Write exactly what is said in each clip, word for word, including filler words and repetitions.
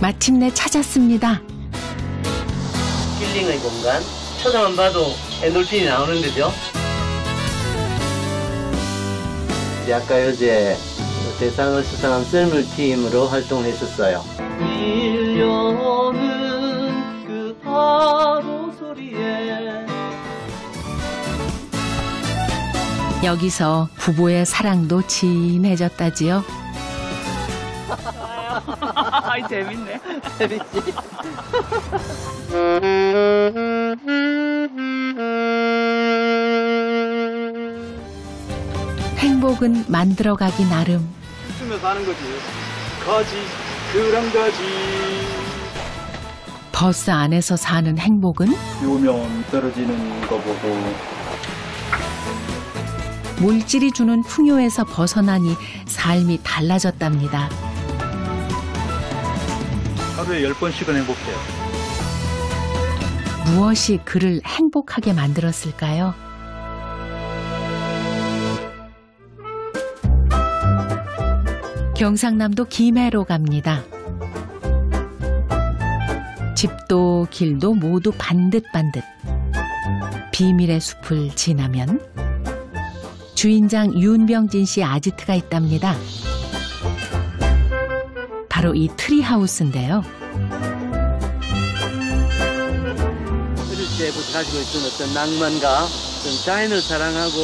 마침내 찾았습니다. 힐링의 공간. 쳐다만 봐도 엔돌핀이 나오는데죠. 대학가요제 대상을 수상한 썰물팀으로 활동했었어요. 밀려오는 그 파도 소리에 여기서 부부의 사랑도 진해졌다지요. 아이 재밌네. 재밌지. 행복은 만들어가기 나름. 웃으면서 하는 거지. 거지, 그런 거지. 버스 안에서 사는 행복은? 비 오면 떨어지는 거 보고. 물질이 주는 풍요에서 벗어나니 삶이 달라졌답니다. 하루에 열 번씩은 행복해요. 무엇이 그를 행복하게 만들었을까요? 경상남도 김해로 갑니다. 집도 길도 모두 반듯반듯. 비밀의 숲을 지나면 주인장 윤병진 씨 아지트가 있답니다. 바로 이 트리하우스인데요. 어릴 때부터 가지고 있던 어떤 낭만과 어떤 자연을 사랑하고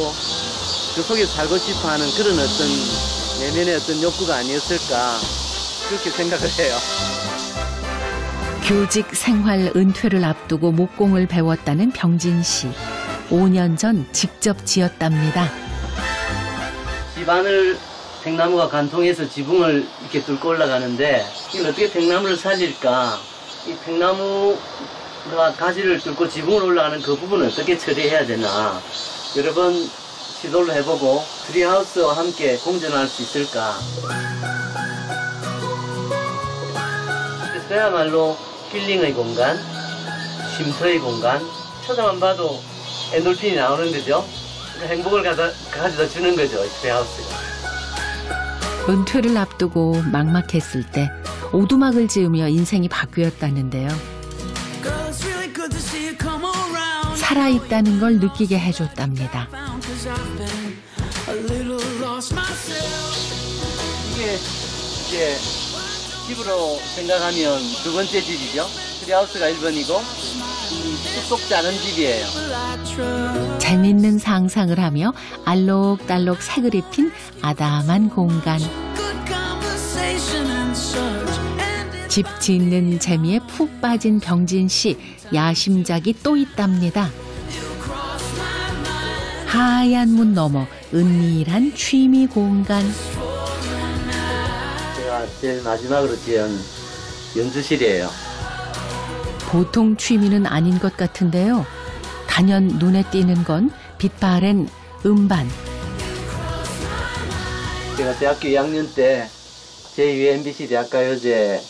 그 속에서 살고 싶어하는 그런 어떤 내면의 어떤 욕구가 아니었을까 그렇게 생각을 해요. 교직 생활 은퇴를 앞두고 목공을 배웠다는 병진 씨. 오 년 전 직접 지었답니다. 집안을 백나무가 관통해서 지붕을 이렇게 뚫고 올라가는데 이걸 어떻게 백나무를 살릴까? 이 백나무가 가지를 뚫고 지붕을 올라가는 그 부분을 어떻게 처리해야 되나? 여러 번 시도를 해보고 트리하우스와 함께 공존할 수 있을까? 그야말로 힐링의 공간, 쉼터의 공간, 쳐다만 봐도 엔돌핀이 나오는 거죠. 행복을 가져, 가져다 주는 거죠, 트리하우스가. 은퇴를 앞두고 막막했을 때 오두막을 지으며 인생이 바뀌었다는데요. 살아있다는 걸 느끼게 해줬답니다. 이게 이제 집으로 생각하면 두 번째 집이죠. 트리하우스가 일 번이고 쏙쏙 자는 집이에요. 재밌는 상상을 하며 알록달록 색을 입힌 아담한 공간. 집 짓는 재미에 푹 빠진 병진 씨. 야심작이 또 있답니다. 하얀 문 너머 은밀한 취미 공간. 제가 제일 마지막으로 지은 연주실이에요. 보통 취미는 아닌 것 같은데요. 단연 눈에 띄는 건 빛바랜 음반. 제가 대학교 이 학년 때 제이 회 엠비씨 대학가요제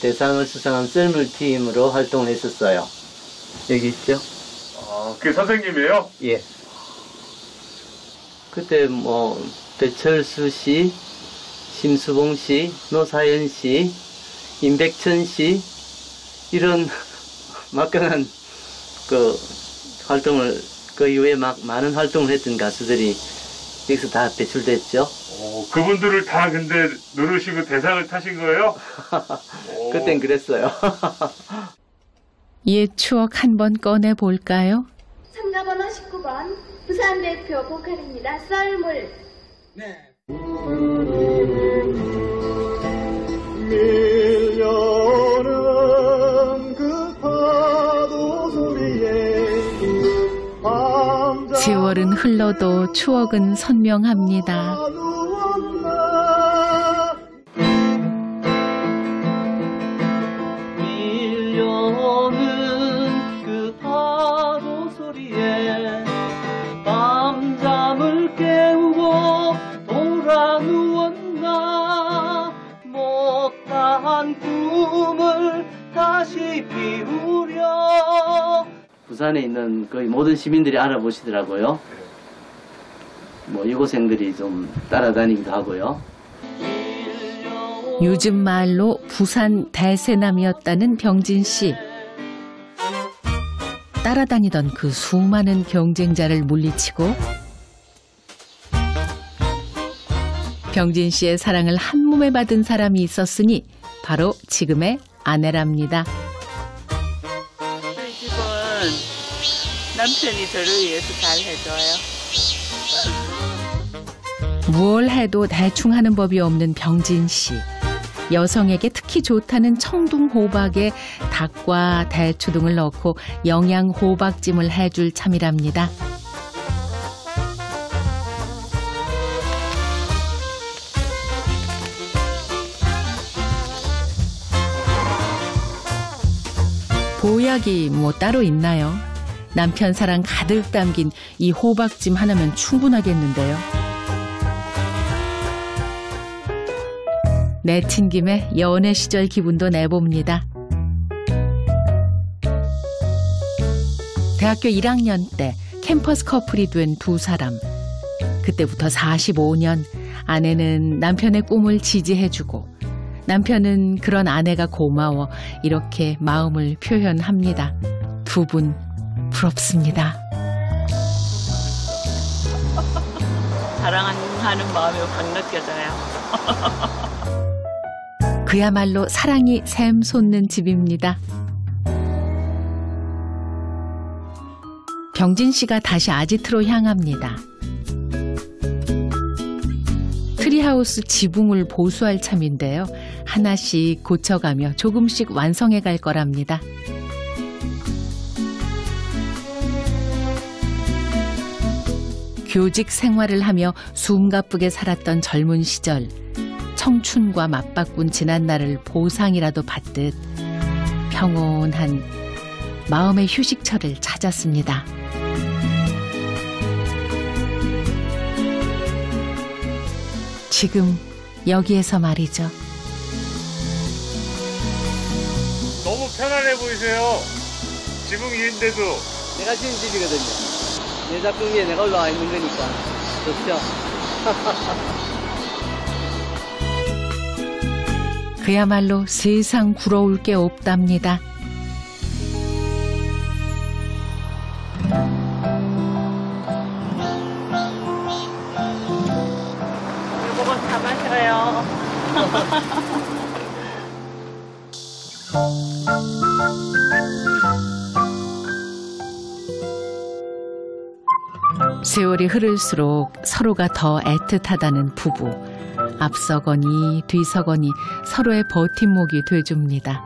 대상을 수상한 썰물팀으로 활동을 했었어요. 여기 있죠? 아, 그게 선생님이에요? 예. 그때 뭐 배철수 씨, 심수봉 씨, 노사연 씨, 임백천 씨 이런 막강한 그 활동을 그 이후에 막 많은 활동을 했던 가수들이 여기서 다 배출됐죠. 오, 그분들을 다 근데 누르시고 대상을 타신 거예요? 그땐 그랬어요. 옛 추억 한번 꺼내 볼까요? 상담원호 십구 번 부산 대표 보컬입니다. 썰물. 네. 세월은 흘러도 추억은 선명합니다. 밀려오는 그 파도 소리에 밤잠을 깨우고 돌아 누웠나. 못다한 꿈을 다시 피우려. 부산에 있는 거의 모든 시민들이 알아보시더라고요. 뭐 유고생들이 좀 따라다니기도 하고요. 요즘 말로 부산 대세남이었다는 병진 씨. 따라다니던 그 수많은 경쟁자를 물리치고 병진 씨의 사랑을 한 몸에 받은 사람이 있었으니 바로 지금의 아내랍니다. 저희 집은 남편이 저를 위해서 잘 해줘요. 뭘 해도 대충 하는 법이 없는 병진 씨. 여성에게 특히 좋다는 청둥호박에 닭과 대추 등을 넣고 영양호박찜을 해줄 참이랍니다. 보약이 뭐 따로 있나요? 남편 사랑 가득 담긴 이 호박찜 하나면 충분하겠는데요. 내친 김에 연애 시절 기분도 내봅니다. 대학교 일 학년 때 캠퍼스 커플이 된 두 사람. 그때부터 사십오 년 아내는 남편의 꿈을 지지해주고 남편은 그런 아내가 고마워 이렇게 마음을 표현합니다. 두 분 부럽습니다. 사랑하는 마음이 확 느껴져요. 그야말로 사랑이 샘솟는 집입니다. 병진 씨가 다시 아지트로 향합니다. 트리하우스 지붕을 보수할 참인데요. 하나씩 고쳐가며 조금씩 완성해 갈 거랍니다. 교직 생활을 하며 숨가쁘게 살았던 젊은 시절. 청춘과 맞바꾼 지난날을 보상이라도 받듯 평온한 마음의 휴식처를 찾았습니다. 지금 여기에서 말이죠. 너무 편안해 보이세요. 지붕 위인데도. 내가 지은 집이거든요. 내 작품 위에 내가 올라와 있는 거니까 좋죠. 그야말로 세상 부러울 게 없답니다. 여보가 다 마셔요. 세월이 흐를수록 서로가 더 애틋하다는 부부. 앞서거니 뒤서거니 서로의 버팀목이 돼줍니다.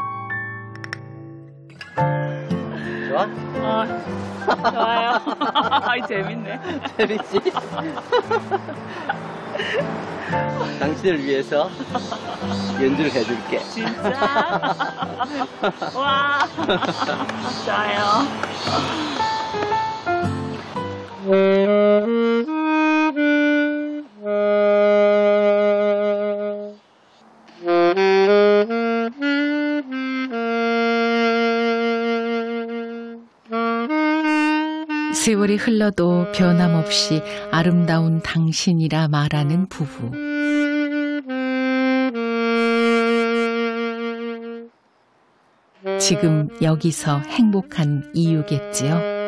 좋아? 어, 좋아요. 아이 재밌네. 재밌지? 당신을 위해서 연주를 해줄게. 진짜? 와, 좋아요. 세월이 흘러도 변함없이 아름다운 당신이라 말하는 부부. 지금 여기서 행복한 이유겠지요.